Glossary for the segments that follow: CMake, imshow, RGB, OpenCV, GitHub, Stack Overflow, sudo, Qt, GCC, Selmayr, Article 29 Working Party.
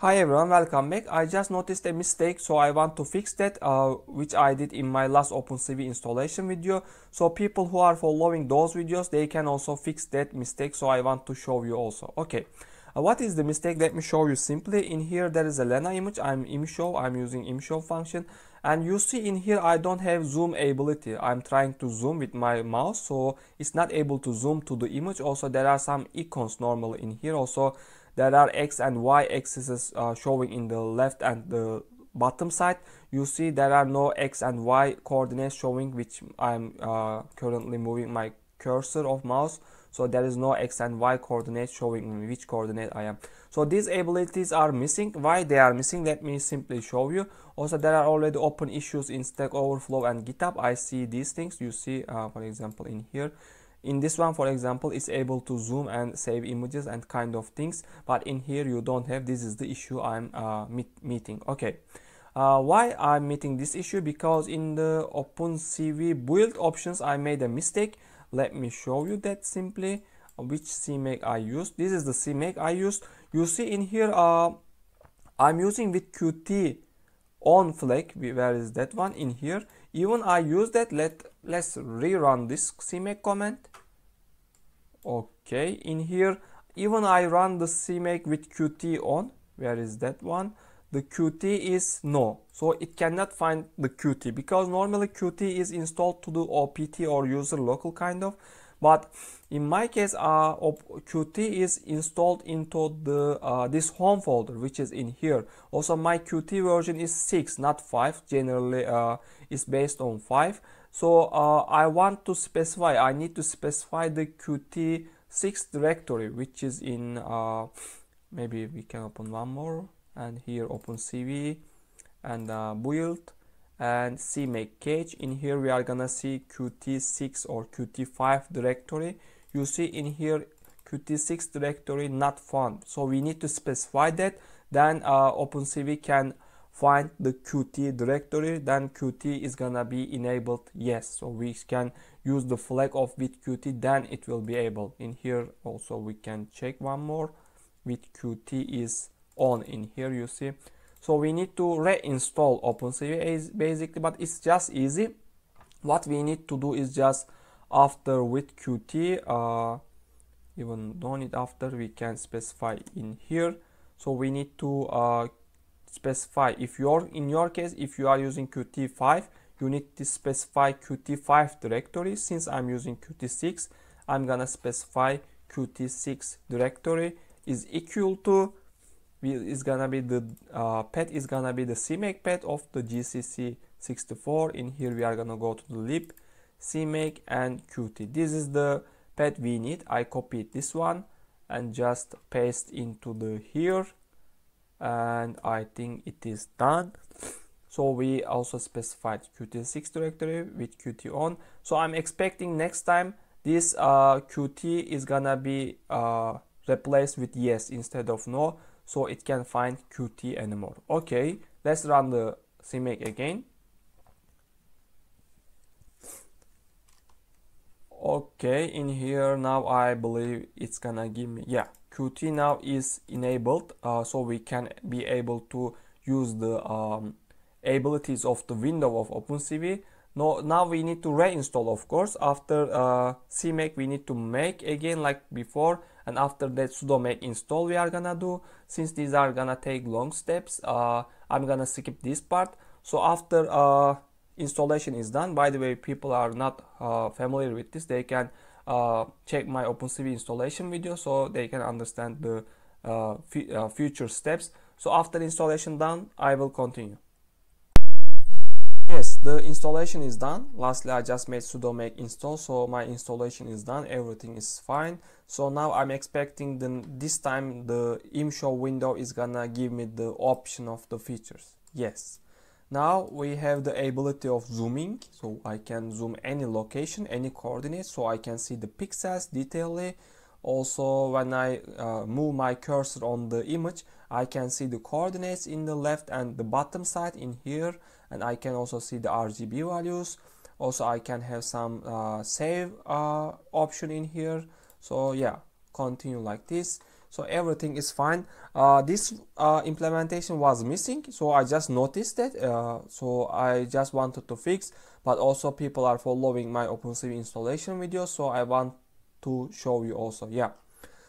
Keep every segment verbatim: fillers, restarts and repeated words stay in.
Hi everyone, welcome back. I just noticed a mistake, so I want to fix that, uh, which I did in my last OpenCV installation video. So people who are following those videos, they can also fix that mistake, so I want to show you also. Okay, uh, what is the mistake? Let me show you simply. In here there is a Lena image. I'm imshow, I'm using imshow function, and you see in here I don't have zoom ability. I'm trying to zoom with my mouse, so it's not able to zoom to the image. Also there are some icons normally in here. Also there are X and Y axes uh, showing in the left and the bottom side. You see there are no X and Y coordinates showing, which I'm uh, currently moving my cursor of mouse. So there is no X and Y coordinates showing me which coordinate I am. So these abilities are missing. Why they are missing? Let me simply show you. Also there are already open issues in Stack Overflow and GitHub. I see these things. You see uh, for example in here. In this one, for example, it's able to zoom and save images and kind of things, but in here you don't have. This is the issue I'm uh, meet meeting. Okay, uh, why I'm meeting this issue? Because in the OpenCV build options I made a mistake. Let me show you that simply, which CMake I used. This is the CMake I used. You see in here uh, I'm using with Qt on flag. Where is that one? In here. Even I use that. Let let's rerun this CMake command. Okay, in here even I run the CMake with Qt on. Where is that one? The Qt is no, so it cannot find the Qt, because normally Qt is installed to the O P T or user local kind of, but in my case uh, Qt is installed into the uh, this home folder, which is in here. Also my Qt version is six, not five. Generally uh, is based on five. So uh, I want to specify, I need to specify the Qt six directory, which is in uh, maybe we can open one more, and here OpenCV and uh, build and CMake cache. In here we are gonna see Qt six or Qt five directory. You see in here Qt six directory not found, so we need to specify that. Then uh, OpenCV can find the Qt directory. Then Qt is gonna be enabled, yes, so we can use the flag of with Qt, then it will be able. In here also we can check one more, with Qt is on. In here you see, so we need to reinstall OpenCV basically, but it's just easy. What we need to do is just after with Qt, uh, even don't need after, we can specify in here. So we need to uh, specify, if you're in your case, if you are using Qt five, you need to specify Qt five directory. Since I'm using Qt six, I'm gonna specify Qt six directory is equal to, is gonna be the uh, path is gonna be the CMake path of the G C C sixty-four. In here we are gonna go to the lib CMake and Qt. This is the path we need. I copied this one and just paste into the here, and I think it is done. So we also specified Qt six directory with Qt on. So I'm expecting next time this uh, Qt is gonna be uh, replaced with yes instead of no, so it can find Qt anymore. Okay, let's run the CMake again. Okay, in here now I believe it's gonna give me, yeah, Qt now is enabled, uh, so we can be able to use the um, abilities of the window of OpenCV. No, now we need to reinstall, of course. After uh, CMake we need to make again like before, and after that sudo make install we are gonna do. Since these are gonna take long steps, uh, I'm gonna skip this part. So after uh, installation is done, by the way, people are not uh, familiar with this, they can uh, check my OpenCV installation video, so they can understand the uh, uh, future steps. So after installation done, I will continue. Yes, the installation is done. Lastly, I just made sudo make install, so my installation is done. Everything is fine. So now I'm expecting the, this time the imshow window is gonna give me the option of the features. Yes. Now we have the ability of zooming, so I can zoom any location, any coordinate, so I can see the pixels detailedly. Also when I uh, move my cursor on the image, I can see the coordinates in the left and the bottom side in here, and I can also see the R G B values. Also I can have some uh, save uh, option in here. So yeah, continue like this. So everything is fine. Uh, this uh, implementation was missing, so I just noticed that. Uh, so I just wanted to fix, but also people are following my OpenCV installation video, so I want to show you also. Yeah,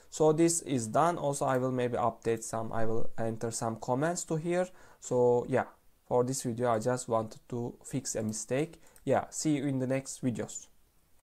so this is done. Also I will maybe update some, I will enter some comments to here. So yeah, for this video I just wanted to fix a mistake. Yeah, see you in the next videos.